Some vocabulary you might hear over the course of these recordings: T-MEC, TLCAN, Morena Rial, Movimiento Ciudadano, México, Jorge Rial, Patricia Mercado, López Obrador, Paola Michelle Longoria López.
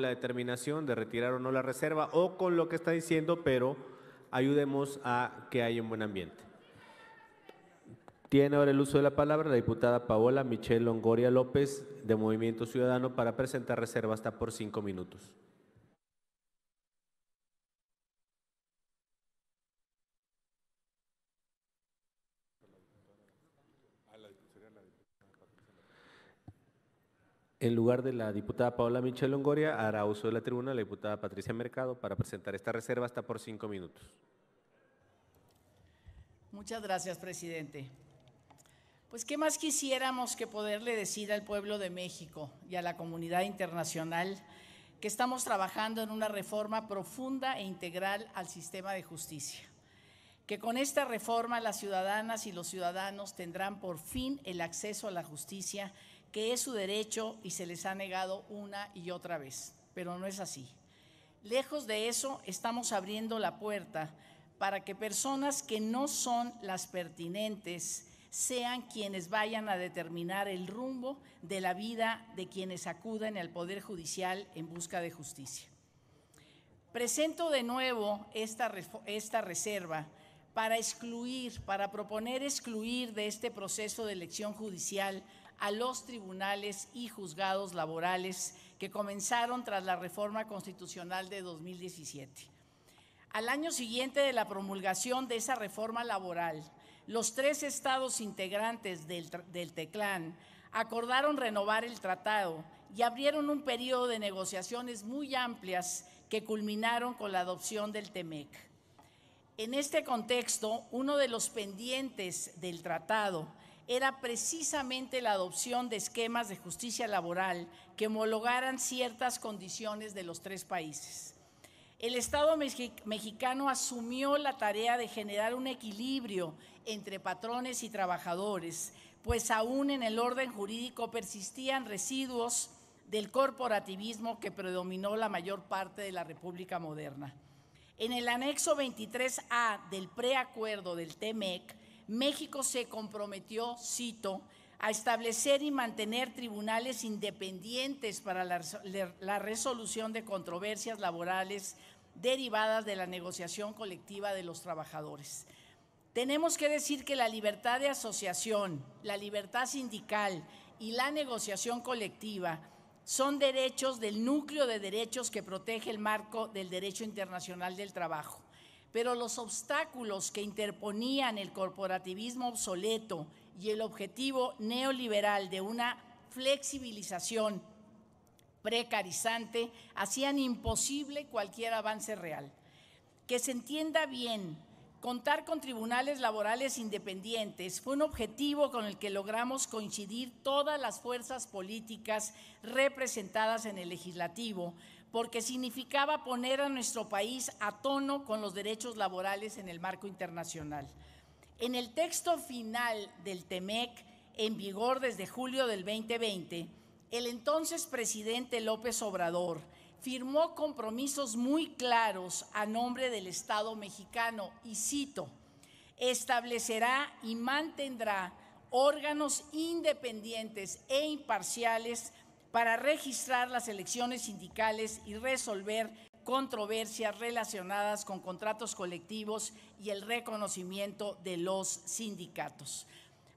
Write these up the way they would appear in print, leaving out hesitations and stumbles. con la determinación de retirar o no la reserva o con lo que está diciendo, pero ayudemos a que haya un buen ambiente. Tiene ahora el uso de la palabra la diputada Paola Michelle Longoria López de Movimiento Ciudadano para presentar reserva hasta por 5 minutos. En lugar de la diputada Paola Michelle Longoria, hará uso de la tribuna la diputada Patricia Mercado para presentar esta reserva hasta por 5 minutos. Muchas gracias, presidente. Pues, ¿qué más quisiéramos que poderle decir al pueblo de México y a la comunidad internacional que estamos trabajando en una reforma profunda e integral al sistema de justicia? Que con esta reforma las ciudadanas y los ciudadanos tendrán por fin el acceso a la justicia, que es su derecho y se les ha negado una y otra vez, pero no es así. Lejos de eso, estamos abriendo la puerta para que personas que no son las pertinentes sean quienes vayan a determinar el rumbo de la vida de quienes acuden al Poder Judicial en busca de justicia. Presento de nuevo esta reserva para proponer excluir de este proceso de elección judicial a los tribunales y juzgados laborales que comenzaron tras la reforma constitucional de 2017. Al año siguiente de la promulgación de esa reforma laboral, los 3 estados integrantes del TLCAN acordaron renovar el tratado y abrieron un periodo de negociaciones muy amplias que culminaron con la adopción del T-MEC. En este contexto, uno de los pendientes del tratado era precisamente la adopción de esquemas de justicia laboral que homologaran ciertas condiciones de los 3 países. El Estado mexicano asumió la tarea de generar un equilibrio entre patrones y trabajadores, pues aún en el orden jurídico persistían residuos del corporativismo que predominó la mayor parte de la República moderna. En el anexo 23A del preacuerdo del T-MEC, México se comprometió, cito, a establecer y mantener tribunales independientes para la resolución de controversias laborales derivadas de la negociación colectiva de los trabajadores. Tenemos que decir que la libertad de asociación, la libertad sindical y la negociación colectiva son derechos del núcleo de derechos que protege el marco del derecho internacional del trabajo. Pero los obstáculos que interponían el corporativismo obsoleto y el objetivo neoliberal de una flexibilización precarizante hacían imposible cualquier avance real. Que se entienda bien, contar con tribunales laborales independientes fue un objetivo con el que logramos coincidir todas las fuerzas políticas representadas en el legislativo, porque significaba poner a nuestro país a tono con los derechos laborales en el marco internacional. En el texto final del T-MEC, en vigor desde julio del 2020, el entonces presidente López Obrador firmó compromisos muy claros a nombre del Estado mexicano, y cito, establecerá y mantendrá órganos independientes e imparciales para registrar las elecciones sindicales y resolver controversias relacionadas con contratos colectivos y el reconocimiento de los sindicatos.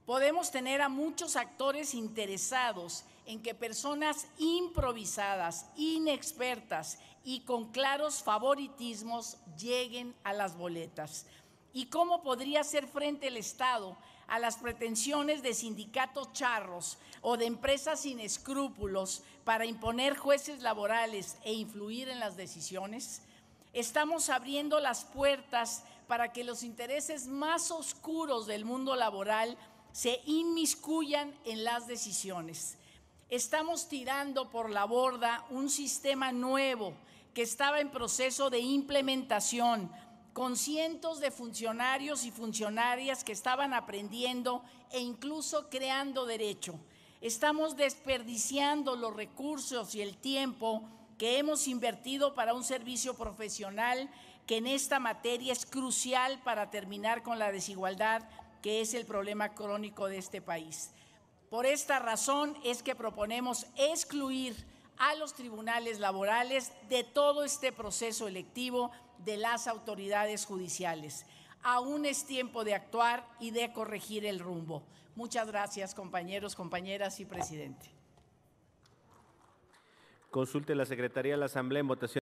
Podemos tener a muchos actores interesados en que personas improvisadas, inexpertas y con claros favoritismos lleguen a las boletas. ¿Y cómo podría hacer frente el Estado a las pretensiones de sindicatos charros o de empresas sin escrúpulos para imponer jueces laborales e influir en las decisiones? Estamos abriendo las puertas para que los intereses más oscuros del mundo laboral se inmiscuyan en las decisiones. Estamos tirando por la borda un sistema nuevo que estaba en proceso de implementación, con cientos de funcionarios y funcionarias que estaban aprendiendo e incluso creando derecho. Estamos desperdiciando los recursos y el tiempo que hemos invertido para un servicio profesional que en esta materia es crucial para terminar con la desigualdad, que es el problema crónico de este país. Por esta razón es que proponemos excluir a los tribunales laborales de todo este proceso electivo de las autoridades judiciales. Aún es tiempo de actuar y de corregir el rumbo. Muchas gracias, compañeros, compañeras y presidente. Consulte la Secretaría de la Asamblea en votación.